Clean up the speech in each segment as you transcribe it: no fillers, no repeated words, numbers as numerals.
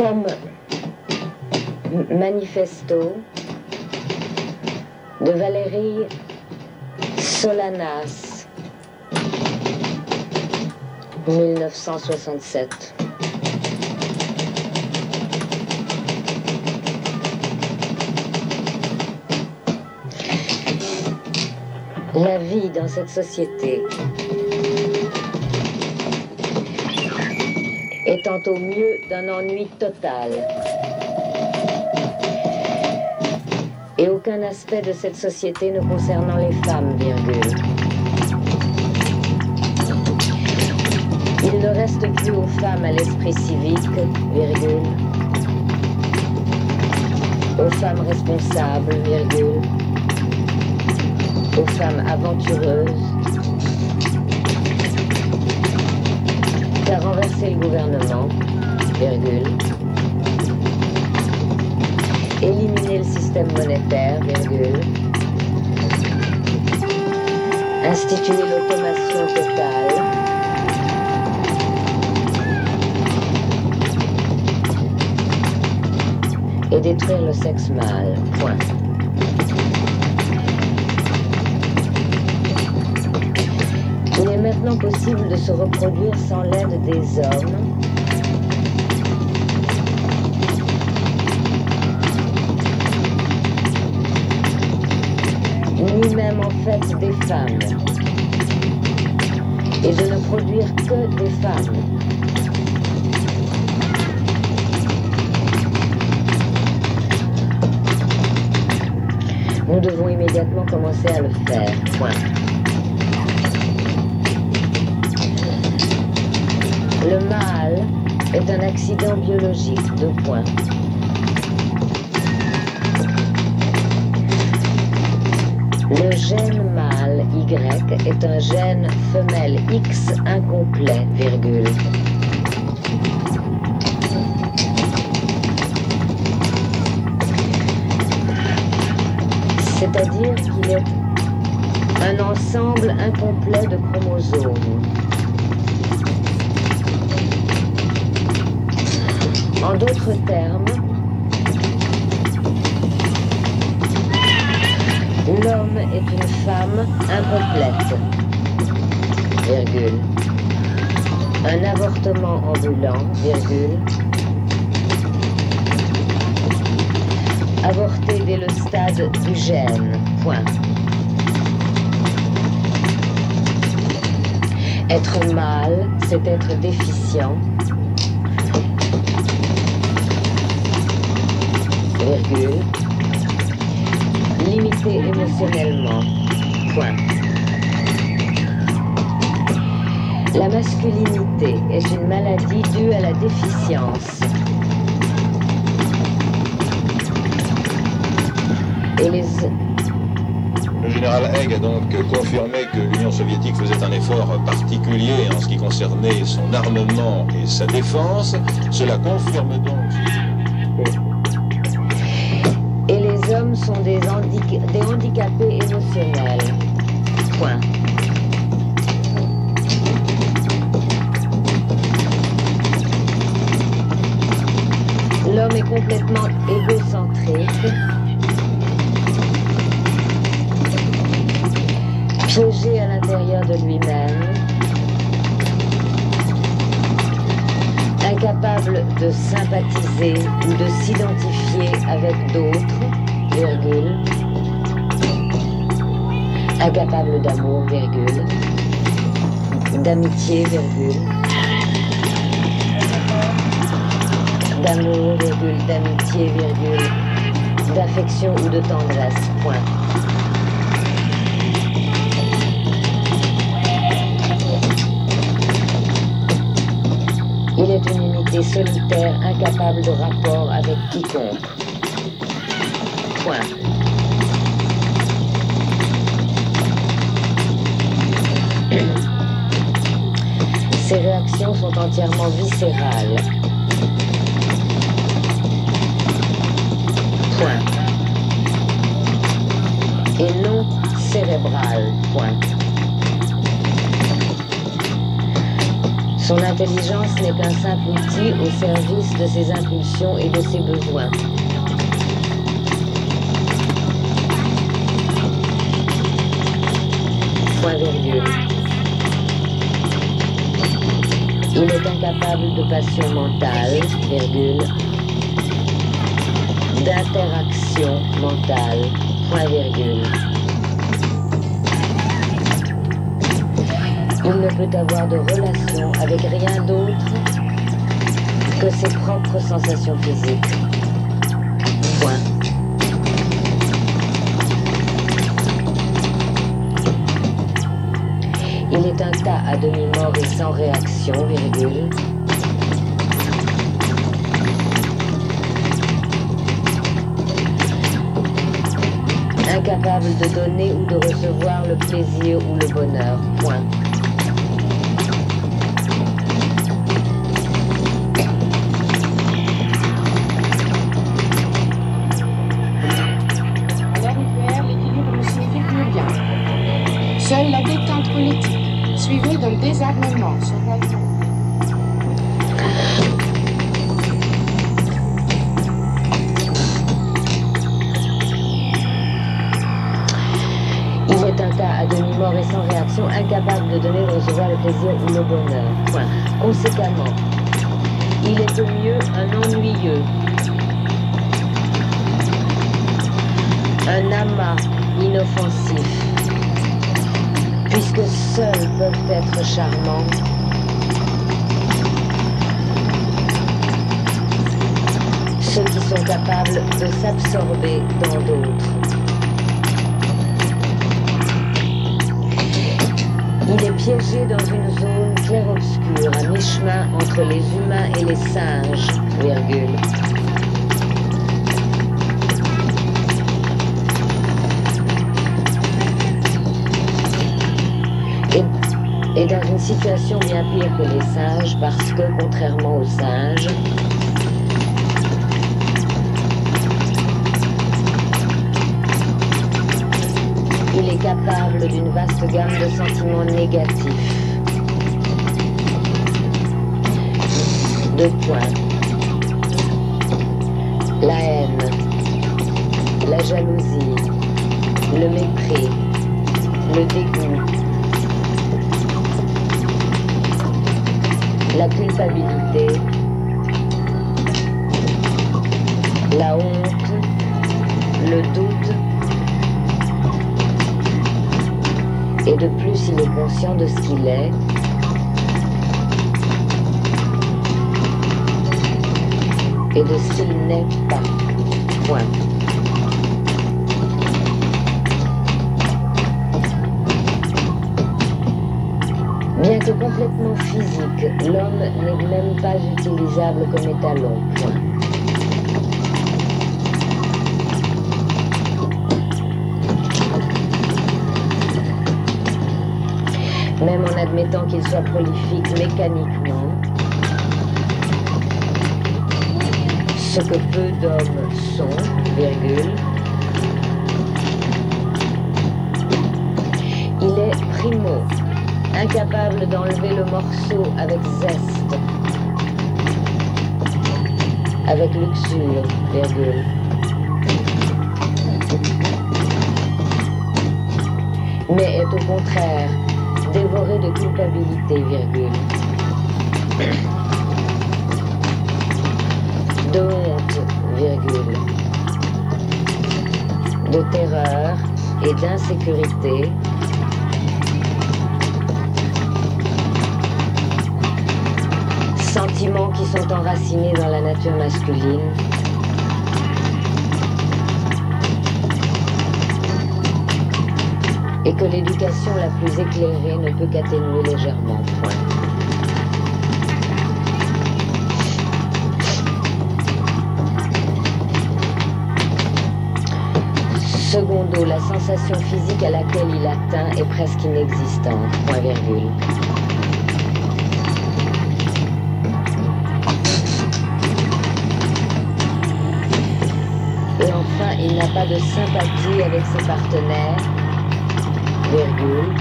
comme Manifesto de Valérie Solanas, 1967. La vie dans cette société étant au mieux d'un ennui total. Et aucun aspect de cette société ne concernant les femmes, virgule. Il ne reste plus aux femmes à l'esprit civique, virgule. Aux femmes responsables, virgule. Aux femmes aventureuses. À renverser le gouvernement, virgule, éliminer le système monétaire, virgule, instituer l'automation totale, et détruire le sexe mâle, point. Il est maintenant possible de se reproduire sans l'aide des hommes. Ni même en fait des femmes. Et de ne produire que des femmes. Nous devons immédiatement commencer à le faire. Point. Le mâle est un accident biologique, deux points. Le gène mâle, Y, est un gène femelle, X, incomplet, virgule. C'est-à-dire qu'il est un ensemble incomplet de chromosomes. En d'autres termes, l'homme est une femme incomplète, virgule. Un avortement ambulant, virgule. Avorté dès le stade du gène, point. Être mâle, c'est être déficient. Virgule, limité émotionnellement, point. La masculinité est une maladie due à la déficience. Et les... Le général Haig a donc confirmé que l'Union soviétique faisait un effort particulier en ce qui concernait son armement et sa défense. Cela confirme donc... Les hommes sont des handicapés émotionnels. Point. L'homme est complètement égocentrique, piégé à l'intérieur de lui-même, incapable de sympathiser ou de s'identifier avec d'autres. Virgule. Incapable d'amour, virgule. D'amitié, virgule. D'amour, virgule. D'amitié, virgule. D'affection ou de tendresse, point. Il est une unité solitaire, incapable de rapport avec quiconque. Point. Ces réactions sont entièrement viscérales. Point. Et non cérébrales. Point. Son intelligence n'est qu'un simple outil au service de ses impulsions et de ses besoins. Point virgule. Il est incapable de passion mentale, virgule, d'interaction mentale, point virgule. Il ne peut avoir de relation avec rien d'autre que ses propres sensations physiques, point. Il est un tas à demi-mort et sans réaction, virgule. Incapable de donner ou de recevoir le plaisir ou le bonheur, point. À l'ère nucléaire, l'équilibre ne signifie plus rien. Seule la détente politique, suivie d'un désarmement, se réalise. À demi-mort et sans réaction, incapable de donner ou recevoir le plaisir ou le bonheur. Point. Conséquemment, il est au mieux un ennuyeux, un amas inoffensif, puisque seuls peuvent être charmants ceux qui sont capables de s'absorber dans d'autres. Il est piégé dans une zone clair-obscur, à mi-chemin entre les humains et les singes, virgule. Et dans une situation bien pire que les singes, parce que, contrairement aux singes, il est capable d'une vaste gamme de sentiments négatifs. Deux points. La haine, la jalousie, le mépris, le dégoût, la culpabilité, la honte, le doute. Et de plus, il est conscient de ce qu'il est. Et de ce qu'il n'est pas. Point. Bien que complètement physique, l'homme n'est même pas utilisable comme étalon. Point. Même en admettant qu'il soit prolifique mécaniquement, ce que peu d'hommes sont, virgule, il est primo, incapable d'enlever le morceau avec zeste, avec luxure, virgule. Mais est au contraire dévoré de culpabilité, virgule. De honte, virgule. De terreur et d'insécurité. Sentiments qui sont enracinés dans la nature masculine. Et que l'éducation la plus éclairée ne peut qu'atténuer légèrement. Point. Secondo, la sensation physique à laquelle il atteint est presque inexistante. Point virgule. Et enfin, il n'a pas de sympathie avec ses partenaires. Virgule.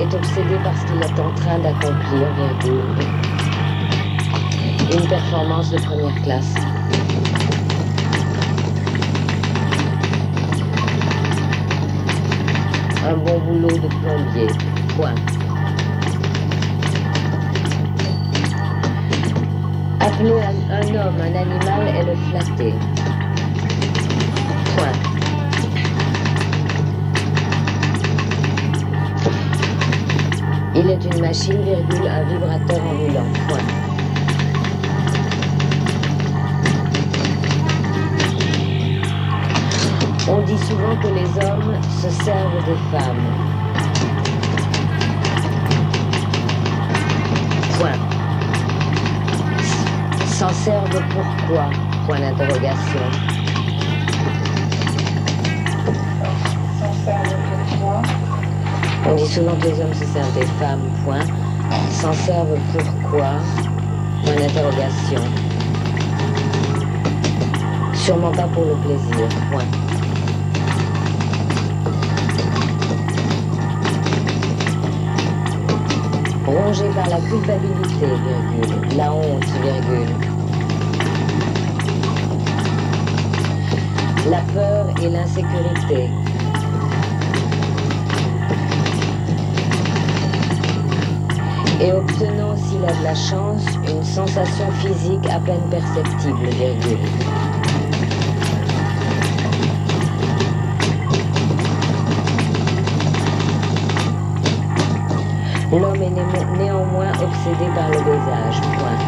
est obsédé par ce qu'il est en train d'accomplir, une performance de première classe. Un bon boulot de plombier, point. Appeler un homme, un animal et le flatter. Point. Il est une machine, virgule, un vibrateur ambulant, point. On dit souvent que les hommes se servent des femmes. Point. S'en servent pourquoi? Point d'interrogation. S'en servent pourquoi? On dit souvent que les hommes se servent des femmes. Point. S'en servent pourquoi? Point d'interrogation. Sûrement pas pour le plaisir. Point. Rongé par la culpabilité, virgule, la honte, virgule, la peur et l'insécurité. Et obtenant, s'il a de la chance, une sensation physique à peine perceptible, virgule. L'homme est néanmoins obsédé par le désage, point.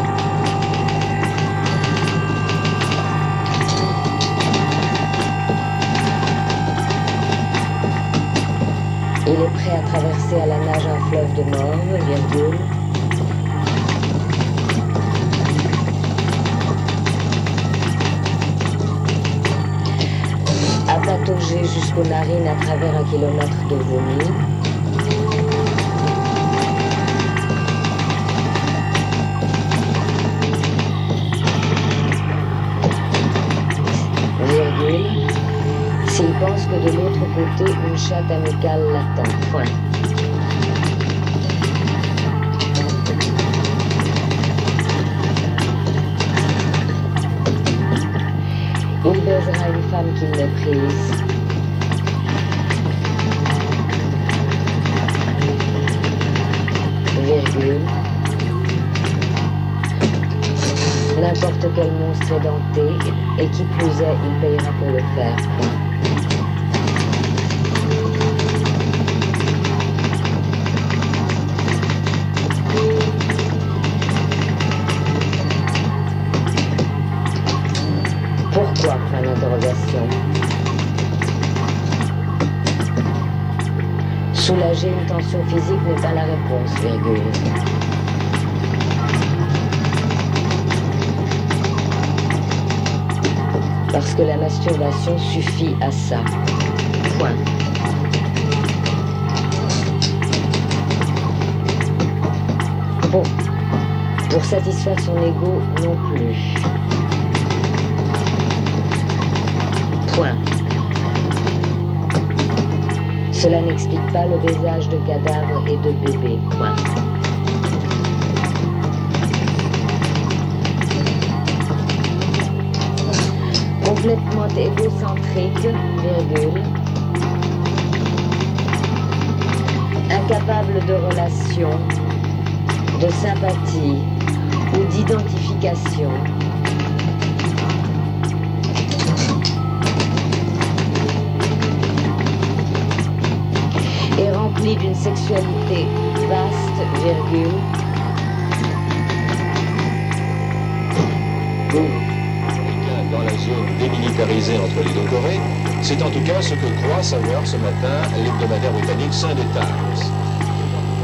Il est prêt à traverser à la nage un fleuve de mort, virgule. À patauger jusqu'aux narines à travers un kilomètre de vomi. S'il pense que de l'autre côté, une chatte amicale l'attend. Point. Il baisera une femme qu'il méprise. Virgule. N'importe quel monstre édenté, et qui plus est, il payera pour le faire. Point. Soulager une tension physique n'est pas la réponse, virgule. Parce que la masturbation suffit à ça. Point. Pour satisfaire son ego non plus. Point. Cela n'explique pas le visage de cadavres et de bébés. Point. Complètement égocentrique, virgule. Incapable de relation, de sympathie ou d'identification. D'une sexualité vaste, virgule, dans la zone démilitarisée entre les deux Corées, c'est en tout cas ce que croit savoir ce matin l'hebdomadaire britannique Sunday Times.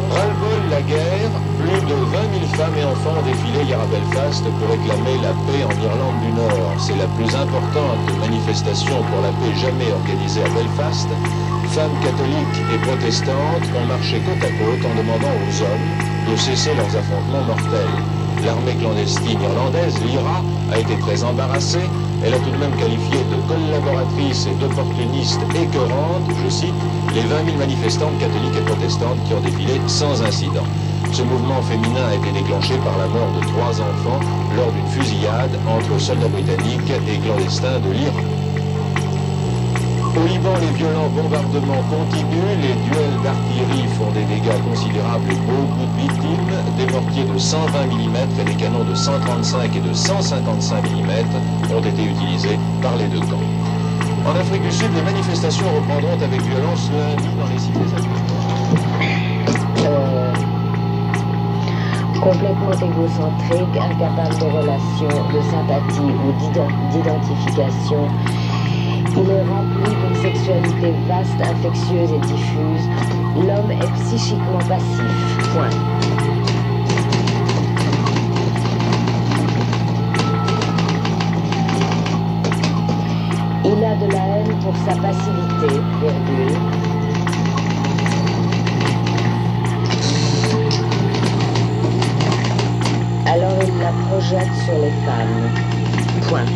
Ras-le-bol la guerre, plus de 20 000 femmes et enfants ont défilé hier à Belfast pour réclamer la paix en Irlande du Nord. C'est la plus importante manifestation pour la paix jamais organisée à Belfast. Femmes catholiques et protestantes ont marché côte à côte en demandant aux hommes de cesser leurs affrontements mortels. L'armée clandestine irlandaise, l'IRA, a été très embarrassée elle a tout de même qualifié de collaboratrice et d'opportuniste écœurante, je cite, les 20 000 manifestantes catholiques et protestantes qui ont défilé sans incident. Ce mouvement féminin a été déclenché par la mort de 3 enfants lors d'une fusillade entre soldats britanniques et clandestins de l'Iran. Au Liban, les violents bombardements continuent, les duels d'artillerie font des dégâts considérables et beaucoup de victimes, des mortiers de 120 mm et des canons de 135 et de 155 mm ont été utilisés par les 2 camps. En Afrique du Sud, les manifestations reprendront avec violence lundi dans les cités africaines. Complètement égocentrique, incapable de relations, de sympathie ou d'identification, il est rempli d'une sexualité vaste, infectieuse et diffuse. L'homme est psychiquement passif. Point. Il a de la haine pour sa passivité, virgule. Alors il la projette sur les femmes. Point.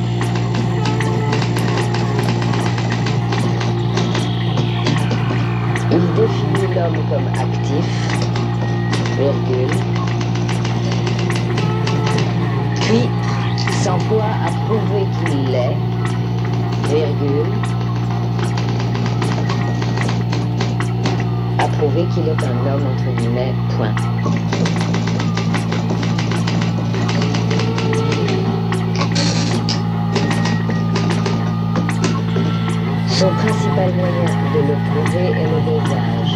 Il définit l'homme comme actif, virgule, puis s'emploie à prouver qu'il l'est, virgule, à prouver qu'il est un homme, entre guillemets, point. Son principal moyen de le prouver est le dosage.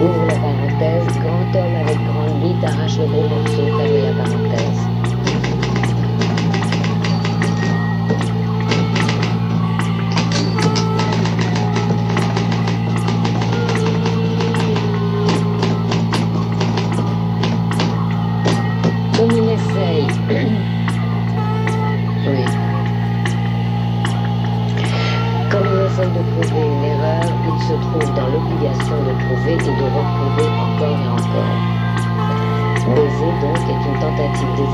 Ouvre la parenthèse, grand homme avec grande bite arrache le gros morceau, ferme la parenthèse. De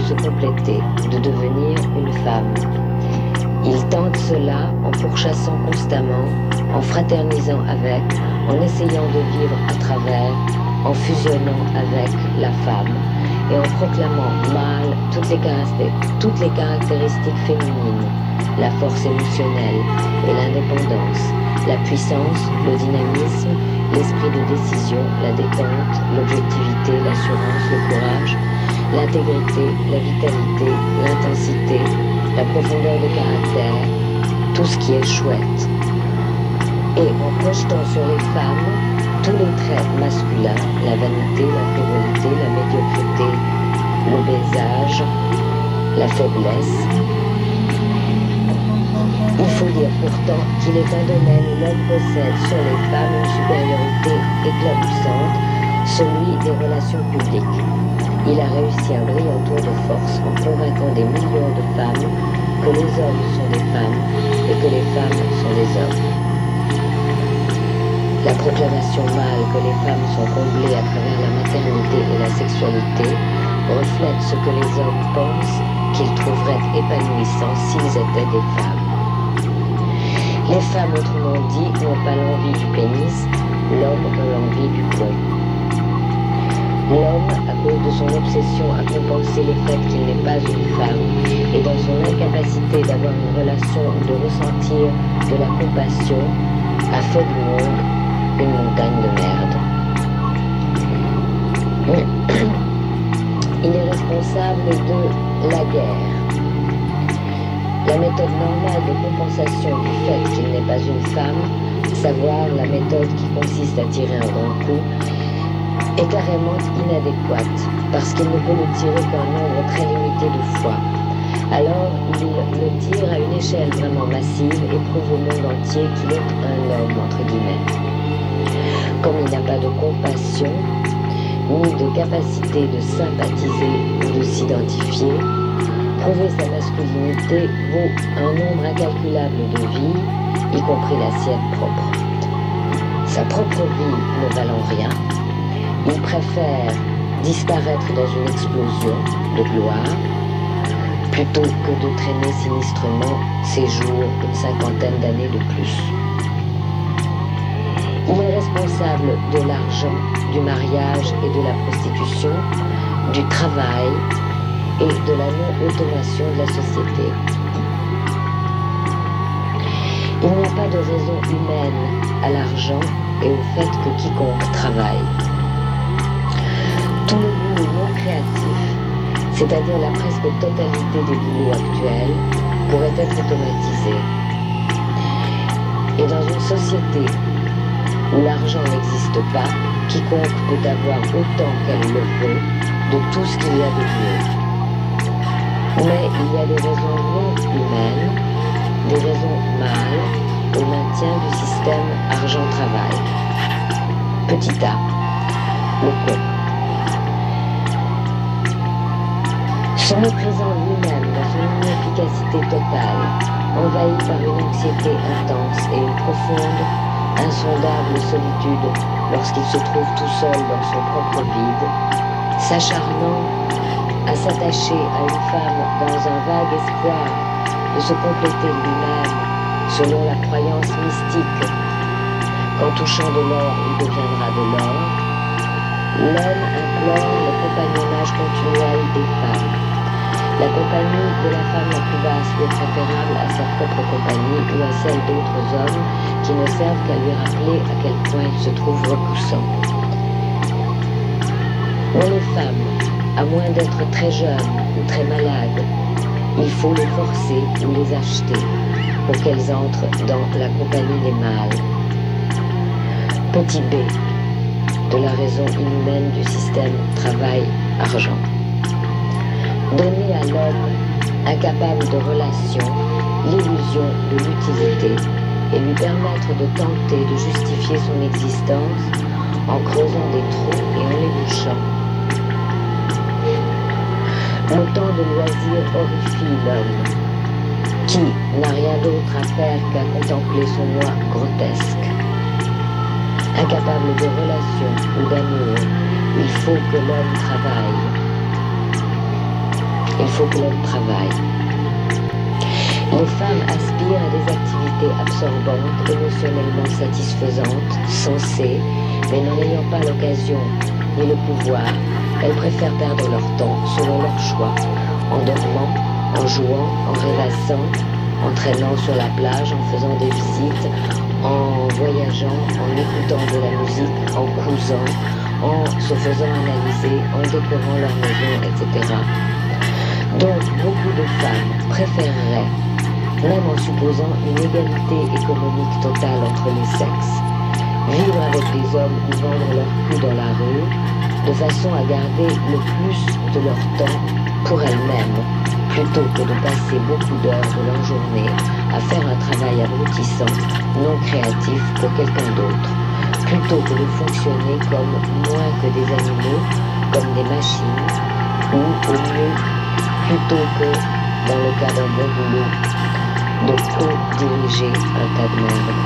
se compléter, de devenir une femme. Il tente cela en pourchassant constamment, en fraternisant avec, en essayant de vivre à travers, en fusionnant avec la femme et en proclamant mâle toutes les caractéristiques féminines, la force émotionnelle et l'indépendance, la puissance, le dynamisme, l'esprit de décision, la détente, l'objectivité, l'assurance, le courage, l'intégrité, la vitalité, l'intensité, la profondeur de caractère, tout ce qui est chouette. Et en projetant sur les femmes tous les traits masculins, la vanité, la frivolité, la médiocrité, le baisage, la faiblesse. Il faut dire pourtant qu'il est un domaine où l'homme possède sur les femmes une supériorité éclatante, celui des relations publiques. Il a réussi un brillant tour de force en convainquant des millions de femmes que les hommes sont des femmes et que les femmes sont des hommes. La proclamation mâle que les femmes sont comblées à travers la maternité et la sexualité reflète ce que les hommes pensent qu'ils trouveraient épanouissant s'ils étaient des femmes. Les femmes, autrement dit, n'ont pas l'envie du pénis, l'homme a l'envie du pont. L'homme, à cause de son obsession à compenser le fait qu'il n'est pas une femme et dans son incapacité d'avoir une relation ou de ressentir de la compassion, a fait du monde une montagne de merde. Il est responsable de la guerre. La méthode normale de compensation du fait qu'il n'est pas une femme, savoir la méthode qui consiste à tirer un grand coup, est carrément inadéquate, parce qu'il ne peut le tirer qu'un nombre très limité de fois. Alors, il le tire à une échelle vraiment massive et prouve au monde entier qu'il est un homme, entre guillemets. Comme il n'a pas de compassion, ni de capacité de sympathiser ou de s'identifier, prouver sa masculinité vaut un nombre incalculable de vies, y compris la sienne propre. Sa propre vie ne valant rien, il préfère disparaître dans une explosion de gloire plutôt que de traîner sinistrement ses jours d'une cinquantaine d'années de plus. Il est responsable de l'argent, du mariage et de la prostitution, du travail et de la non-automation de la société. Il n'y a pas de raison humaine à l'argent et au fait que quiconque travaille. Tout le boulot non créatif, c'est-à-dire la presque totalité des boulots actuels, pourrait être automatisé. Et dans une société où l'argent n'existe pas, quiconque peut avoir autant qu'elle le veut de tout ce qu'il y a de mieux. Mais il y a des raisons non humaines, des raisons mâles au maintien du système argent-travail. Petit a, le con. Se méprisant lui-même dans une inefficacité totale, envahi par une anxiété intense et une profonde, insondable solitude lorsqu'il se trouve tout seul dans son propre vide, s'acharnant à s'attacher à une femme dans un vague espoir de se compléter lui-même selon la croyance mystique qu'en touchant de l'or, il deviendra de l'or, l'homme implore le compagnonnage continuel des femmes. La compagnie de la femme la plus basse est préférable à sa propre compagnie ou à celle d'autres hommes qui ne servent qu'à lui rappeler à quel point il se trouve repoussant. Pour les femmes, à moins d'être très jeunes ou très malades, il faut les forcer ou les acheter pour qu'elles entrent dans la compagnie des mâles. Petit b, de la raison inhumaine du système travail-argent. Donner à l'homme, incapable de relation, l'illusion de l'utilité et lui permettre de tenter de justifier son existence en creusant des trous et en les bouchant. Le temps de loisir horrifie l'homme, qui n'a rien d'autre à faire qu'à contempler son moi grotesque. Incapable de relation ou d'amour, il faut que l'homme travaille. Il faut que l'homme travaille. Les femmes aspirent à des activités absorbantes, émotionnellement satisfaisantes, sensées, mais n'en ayant pas l'occasion ni le pouvoir, elles préfèrent perdre leur temps selon leur choix, en dormant, en jouant, en rêvassant, en traînant sur la plage, en faisant des visites, en voyageant, en écoutant de la musique, en cousant, en se faisant analyser, en décorant leur maison, etc. Donc, beaucoup de femmes préféreraient, même en supposant une égalité économique totale entre les sexes, vivre avec les hommes ou vendre leur cul dans la rue, de façon à garder le plus de leur temps pour elles-mêmes, plutôt que de passer beaucoup d'heures de leur journée à faire un travail abrutissant, non créatif pour quelqu'un d'autre, plutôt que de fonctionner comme moins que des animaux, comme des machines, ou au mieux, plutôt que, dans le cas d'un bon boulot, de co-diriger un tas de merde.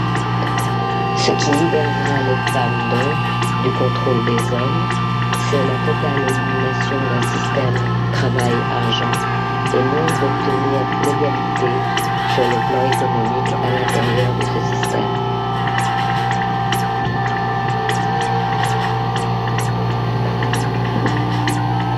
Ce qui libérera les femmes donc du contrôle des hommes, c'est la totale élimination d'un système travail-argent et non d'obtenir l'égalité sur le plan économique à l'intérieur de ce système.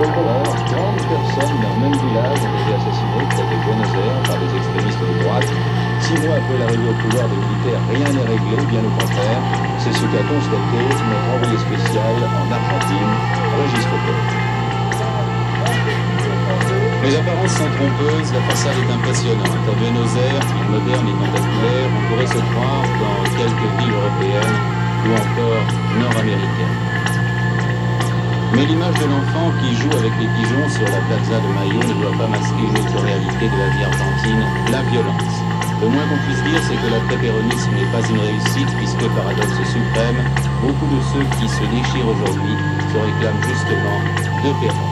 Or, 30 personnes d'un même village ont été assassinées près de Buenos Aires par des extrémistes de droite. 6 mois après l'arrivée au pouvoir des militaires, rien n'est réglé, bien au contraire. C'est ce qu'a constaté notre envoyé spécial en Argentine, Régis Popol. Les apparences sont trompeuses, la façade est impressionnante. À Buenos Aires, ville moderne et tentaculaire, on pourrait se croire dans quelques villes européennes ou encore nord-américaines. Mais l'image de l'enfant qui joue avec les pigeons sur la plaza de Mayo ne doit pas masquer notre réalité de la vie argentine, la violence. Le moins qu'on puisse dire, c'est que l'après-péronisme n'est pas une réussite, puisque, paradoxe suprême, beaucoup de ceux qui se déchirent aujourd'hui se réclament justement de Perón.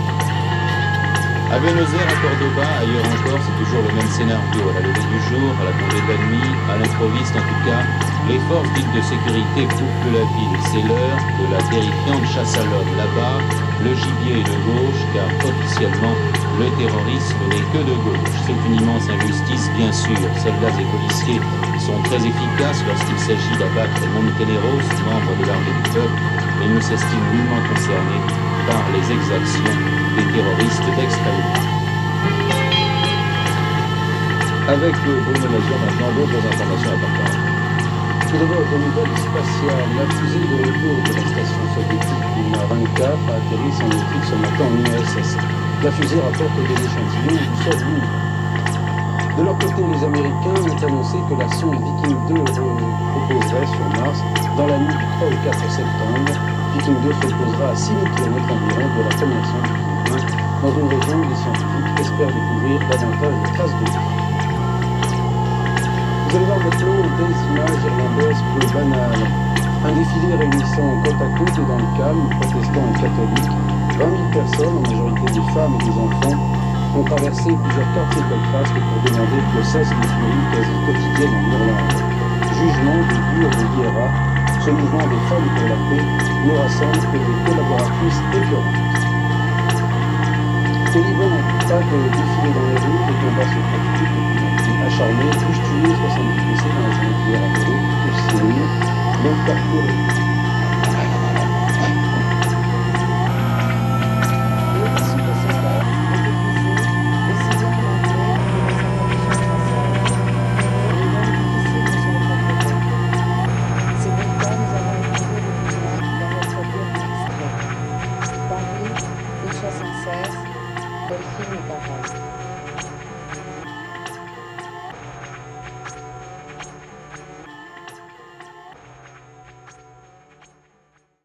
À Buenos Aires, à Córdoba, ailleurs encore, c'est toujours le même scénario, à la levée du jour, à la tombée de la nuit, à l'improviste en tout cas. Les forces dites de sécurité coupent de la ville, c'est l'heure de la terrifiante chasse à l'homme. Là-bas, le gibier est de gauche, car officiellement, le terrorisme n'est que de gauche. C'est une immense injustice, bien sûr. Soldats et policiers sont très efficaces lorsqu'il s'agit d'abattre Montoneros, membres de l'armée du peuple, et ne s'estiment nullement concernés par les exactions des terroristes d'extrême. Avec Bruno Major, maintenant d'autres informations importantes. Tout d'abord, au niveau spatial, la fusée de retour de la station soviétique Luna 24 a atterri sans équipe ce matin en URSS. La fusée rapporte des échantillons du sol lunaire. De leur côté, les Américains ont annoncé que la sonde Viking 2 reposerait sur Mars dans la nuit du 3 au 4 septembre. Viking 2 se posera à 6 000 km environ de la première sonde dans une région où les scientifiques espèrent découvrir davantage de traces de vie. Vous allez voir maintenant des images irlandaises plus banales. Un défilé réunissant côte à côte et dans le calme, protestants et catholiques, 20 000 personnes, en majorité des femmes et des enfants, ont traversé plusieurs quartiers de Belfast pour demander le cesse des furies quasi quotidiennes en Irlande. Jugement du dur de l'IRA, ce mouvement des femmes pour la paix ne rassemble que des collaboratrices écœurantes. Au Liban, pas de défilés dans les rues, les combats se pratiquent acharnés, tous tués, 70 blessés dans la journée d'hier à Perón, tous signés, donc parcourus. Belfast.